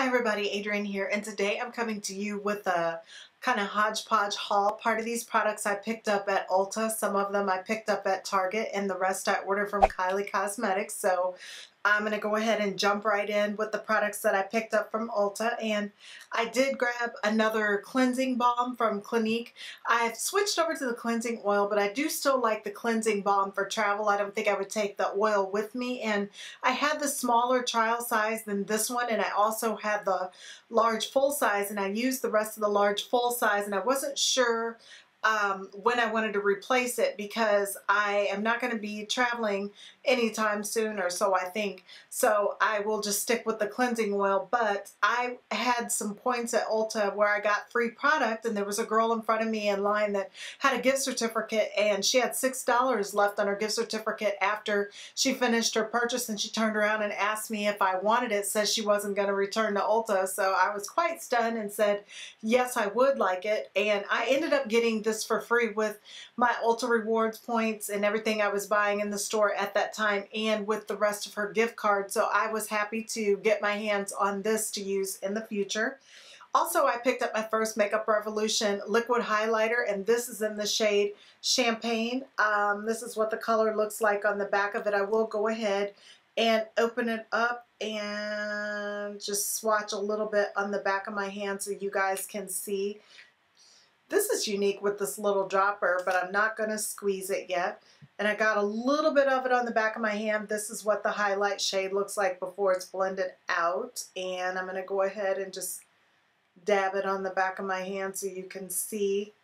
Hi everybody, Adrienne here, and today I'm coming to you with a kind of hodgepodge haul. Part of these products I picked up at Ulta, some of them I picked up at Target, and the rest I ordered from Kylie Cosmetics. So I'm going to go ahead and jump right in with the products that I picked up from Ulta. And I did grab another cleansing balm from Clinique. I've switched over to the cleansing oil, but I do still like the cleansing balm for travel. I don't think I would take the oil with me. And I had the smaller trial size than this one, and I also had the large full size, and I used the rest of the large full size, and I wasn't sure when I wanted to replace it because I am not going to be traveling anytime soon, or so I think. So I will just stick with the cleansing oil. But I had some points at Ulta where I got free product, and there was a girl in front of me in line that had a gift certificate, and she had $6 left on her gift certificate after she finished her purchase, and she turned around and asked me if I wanted it, says she wasn't going to return to Ulta. So I was quite stunned and said, yes, I would like it. And I ended up getting this for free with my Ulta Rewards points and everything I was buying in the store at that time, and with the rest of her gift card. So I was happy to get my hands on this to use in the future. Also, I picked up my first Makeup Revolution liquid highlighter, and this is in the shade Champagne. This is what the color looks like on the back of it. I will go ahead and open it up and just swatch a little bit on the back of my hand so you guys can see. This is unique with this little dropper, but I'm not going to squeeze it yet. And I got a little bit of it on the back of my hand. This is what the highlight shade looks like before it's blended out. And I'm going to go ahead and just dab it on the back of my hand so you can see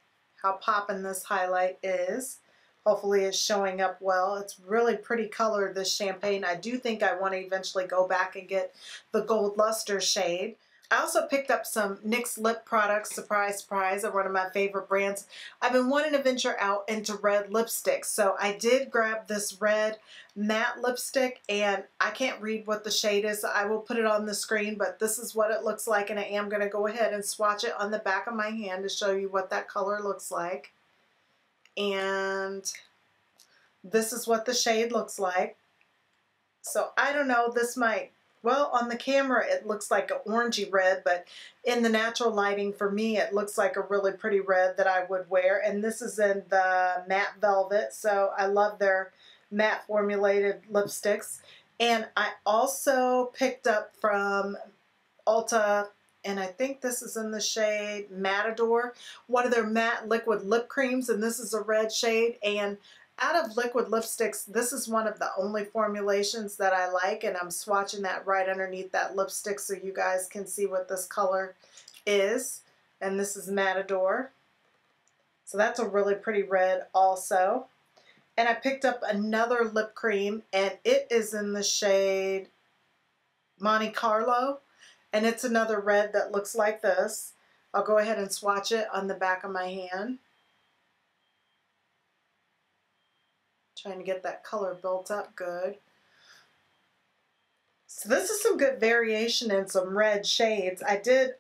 how poppin' this highlight is. Hopefully it's showing up well. It's really pretty color, this champagne. I do think I want to eventually go back and get the gold luster shade. I also picked up some NYX lip products, surprise, surprise, are one of my favorite brands. I've been wanting to venture out into red lipsticks, so I did grab this red matte lipstick, and I can't read what the shade is. So I will put it on the screen, but this is what it looks like, and I am going to go ahead and swatch it on the back of my hand to show you what that color looks like. And this is what the shade looks like. So I don't know, this might... Well, on the camera, it looks like an orangey red, but in the natural lighting, for me, it looks like a really pretty red that I would wear. And this is in the matte velvet, so I love their matte formulated lipsticks. And I also picked up from Ulta, and I think this is in the shade Matador, one of their matte liquid lip creams, and this is a red shade. And out of liquid lipsticks, this is one of the only formulations that I like, and I'm swatching that right underneath that lipstick so you guys can see what this color is. And this is Matador. So that's a really pretty red also. And I picked up another lip cream, and it is in the shade Monte Carlo, and it's another red that looks like this. I'll go ahead and swatch it on the back of my hand. Trying to get that color built up good. So this is some good variation in some red shades. I did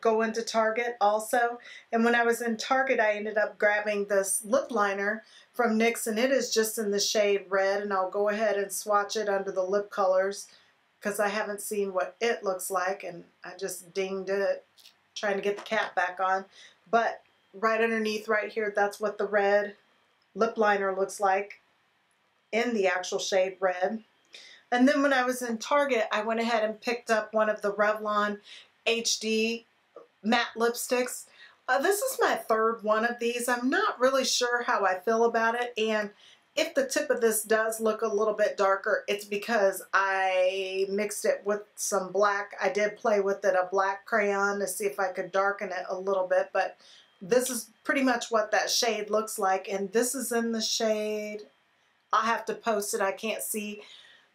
go into Target also, and when I was in Target, I ended up grabbing this lip liner from NYX, and it is just in the shade red, and I'll go ahead and swatch it under the lip colors because I haven't seen what it looks like, and I just dinged it trying to get the cap back on. But right underneath right here, that's what the red lip liner looks like in the actual shade red. And then when I was in Target, I went ahead and picked up one of the Revlon HD matte lipsticks. This is my third one of these. I'm not really sure how I feel about it, and if the tip of this does look a little bit darker, it's because I mixed it with some black. I did play with it, a black crayon, to see if I could darken it a little bit, but this is pretty much what that shade looks like. And this is in the shade, I'll have to post it, I can't see.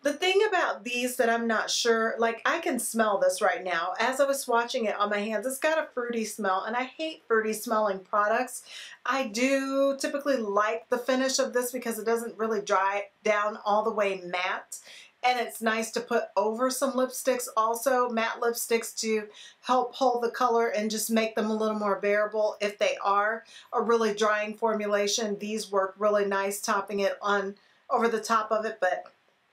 The thing about these that I'm not sure, like I can smell this right now. As I was swatching it on my hands, it's got a fruity smell, and I hate fruity smelling products. I do typically like the finish of this because it doesn't really dry down all the way matte. And it's nice to put over some lipsticks also, matte lipsticks, to help hold the color and just make them a little more bearable if they are a really drying formulation. These work really nice topping it on over the top of it, but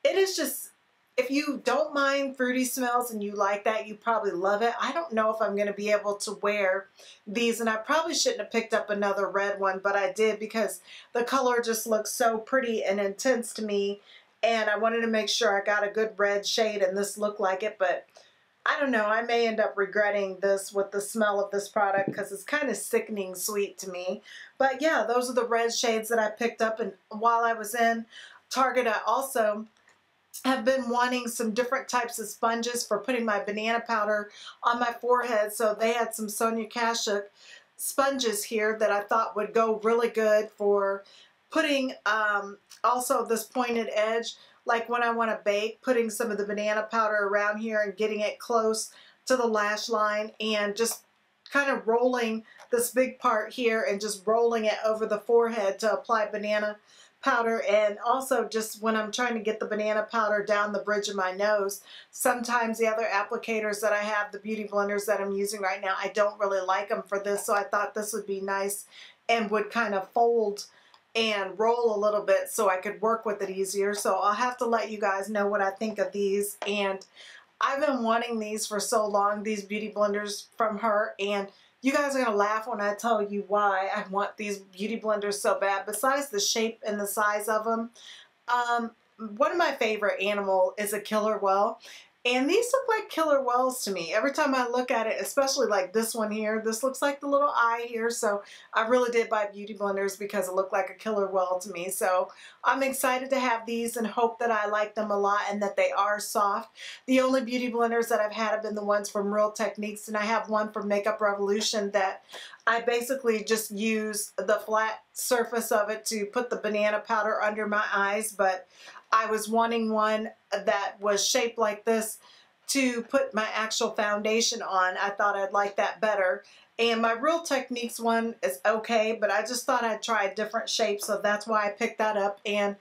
it is just If you don't mind fruity smells and you like that, you probably love it. I don't know if I'm going to be able to wear these, and I probably shouldn't have picked up another red one, but I did because the color just looks so pretty and intense to me, and I wanted to make sure I got a good red shade, and this looked like it. But I don't know, I may end up regretting this with the smell of this product because it's kind of sickening sweet to me. But yeah, those are the red shades that I picked up. And while I was in Target, I also have been wanting some different types of sponges for putting my banana powder on my forehead. So they had some Sonia Kashuk sponges here that I thought would go really good for putting also this pointed edge. Like when I want to bake, putting some of the banana powder around here and getting it close to the lash line and just kind of rolling this big part here and just rolling it over the forehead to apply banana powder. And also just when I'm trying to get the banana powder down the bridge of my nose, sometimes the other applicators that I have, the beauty blenders that I'm using right now, I don't really like them for this. So I thought this would be nice and would kind of fold and roll a little bit so I could work with it easier. So I'll have to let you guys know what I think of these. And I've been wanting these for so long, these beauty blenders from her, and you guys are gonna laugh when I tell you why I want these beauty blenders so bad. Besides the shape and the size of them, one of my favorite animal is a killer whale. And these look like killer whales to me. Every time I look at it, especially like this one here, this looks like the little eye here. So I really did buy beauty blenders because it looked like a killer whale to me. So I'm excited to have these and hope that I like them a lot and that they are soft. The only beauty blenders that I've had have been the ones from Real Techniques, and I have one from Makeup Revolution that I basically just use the flat surface of it to put the banana powder under my eyes. But I was wanting one that was shaped like this to put my actual foundation on. I thought I'd like that better. And my Real Techniques one is okay, but I just thought I'd try a different shape, so that's why I picked that up. And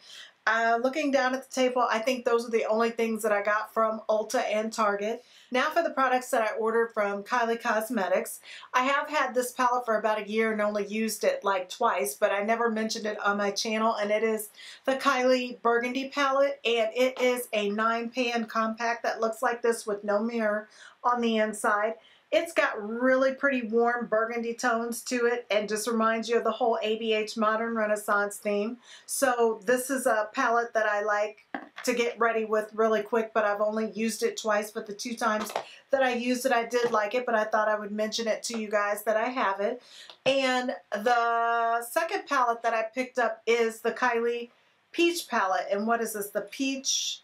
looking down at the table, I think those are the only things that I got from Ulta and Target. Now for the products that I ordered from Kylie Cosmetics. I have had this palette for about a year and only used it like twice, but I never mentioned it on my channel, and it is the Kylie Burgundy palette, and it is a 9-pan compact that looks like this with no mirror on the inside. It's got really pretty warm burgundy tones to it and just reminds you of the whole ABH Modern Renaissance theme. So this is a palette that I like to get ready with really quick, but I've only used it twice. But the two times that I used it, I did like it, but I thought I would mention it to you guys that I have it. And the second palette that I picked up is the Kylie Peach palette. And what is this? The Peach,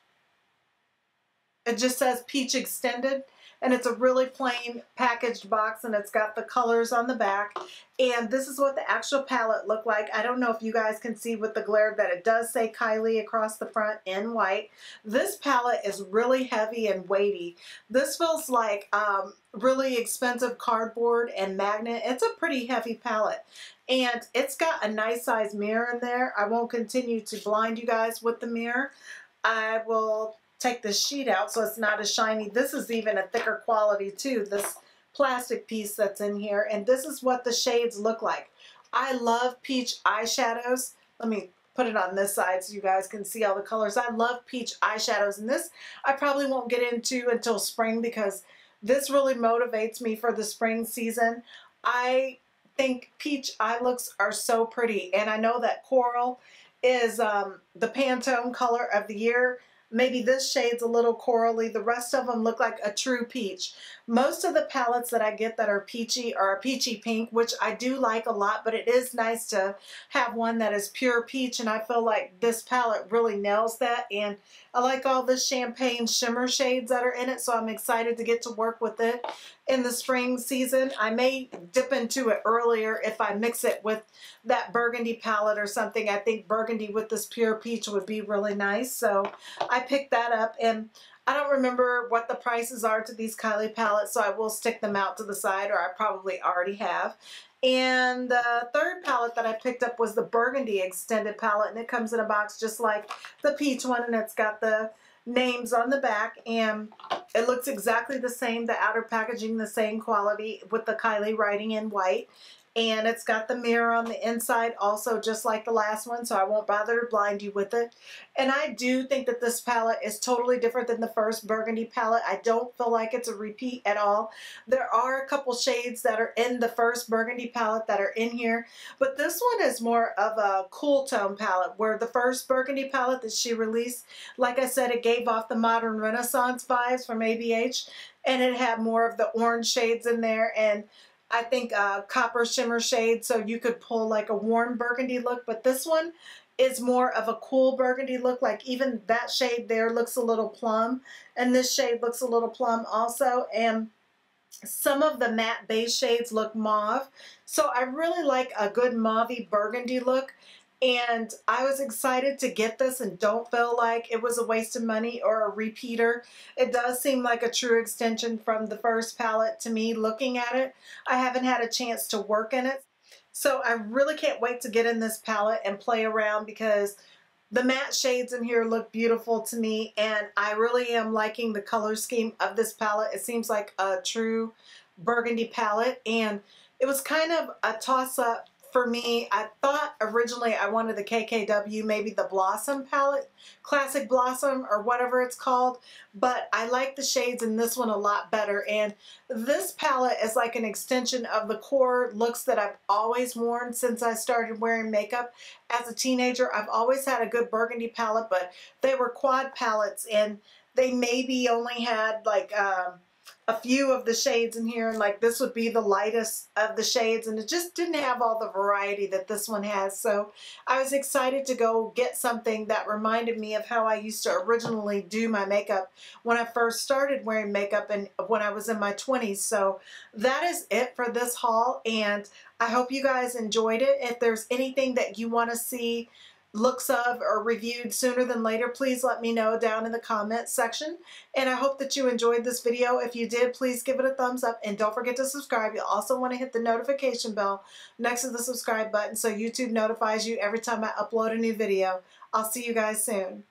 it just says Peach Extended. And it's a really plain packaged box, and it's got the colors on the back. And this is what the actual palette looked like. I don't know if you guys can see with the glare that it does say Kylie across the front in white. This palette is really heavy and weighty. This feels like really expensive cardboard and magnet. It's a pretty heavy palette. And it's got a nice size mirror in there. I won't continue to blind you guys with the mirror. I will take the sheet out so it's not as shiny. This is even a thicker quality too, this plastic piece that's in here. And this is what the shades look like. I love peach eyeshadows. Let me put it on this side so you guys can see all the colors. I love peach eyeshadows, and this I probably won't get into until spring because this really motivates me for the spring season. I think peach eye looks are so pretty, and I know that coral is the Pantone color of the year. Maybe this shade's a little corally. The rest of them look like a true peach. Most of the palettes that I get that are peachy are a peachy pink, which I do like a lot, but it is nice to have one that is pure peach, and I feel like this palette really nails that. And I like all the champagne shimmer shades that are in it, so I'm excited to get to work with it in the spring season. I may dip into it earlier if I mix it with that burgundy palette or something. I think burgundy with this pure peach would be really nice, so I picked that up. And I don't remember what the prices are to these Kylie palettes, so I will stick them out to the side, or I probably already have. And the third palette that I picked up was the Burgundy Extended palette, and it comes in a box just like the peach one, and it's got the names on the back, and it looks exactly the same, the outer packaging the same quality with the Kylie writing in white. and it's got the mirror on the inside also, just like the last one, so I won't bother to blind you with it. And I do think that this palette is totally different than the first Burgundy palette. I don't feel like it's a repeat at all. There are a couple shades that are in the first Burgundy palette that are in here, but this one is more of a cool tone palette, where the first Burgundy palette that she released, like I said, it gave off the Modern Renaissance vibes from ABH, and it had more of the orange shades in there, and I think copper shimmer shade, so you could pull like a warm burgundy look. But this one is more of a cool burgundy look. Like even that shade there looks a little plum, and this shade looks a little plum also, and some of the matte base shades look mauve. So I really like a good mauve-y burgundy look, and I was excited to get this and don't feel like it was a waste of money or a repeater. It does seem like a true extension from the first palette to me looking at it. I haven't had a chance to work in it, so I really can't wait to get in this palette and play around, because the matte shades in here look beautiful to me, and I really am liking the color scheme of this palette. It seems like a true burgundy palette, and it was kind of a toss-up for me. I thought originally I wanted the KKW, maybe the Blossom palette, Classic Blossom or whatever it's called, but I like the shades in this one a lot better. And this palette is like an extension of the core looks that I've always worn since I started wearing makeup as a teenager. I've always had a good burgundy palette, but they were quad palettes, and they maybe only had like a few of the shades in here, and like this would be the lightest of the shades, and it just didn't have all the variety that this one has. So I was excited to go get something that reminded me of how I used to originally do my makeup when I first started wearing makeup and when I was in my 20s. So that is it for this haul, and I hope you guys enjoyed it. If there's anything that you want to see looks of or reviewed sooner than later, please let me know down in the comments section. And I hope that you enjoyed this video. If you did, please give it a thumbs up, and don't forget to subscribe. You'll also want to hit the notification bell next to the subscribe button so YouTube notifies you every time I upload a new video. I'll see you guys soon.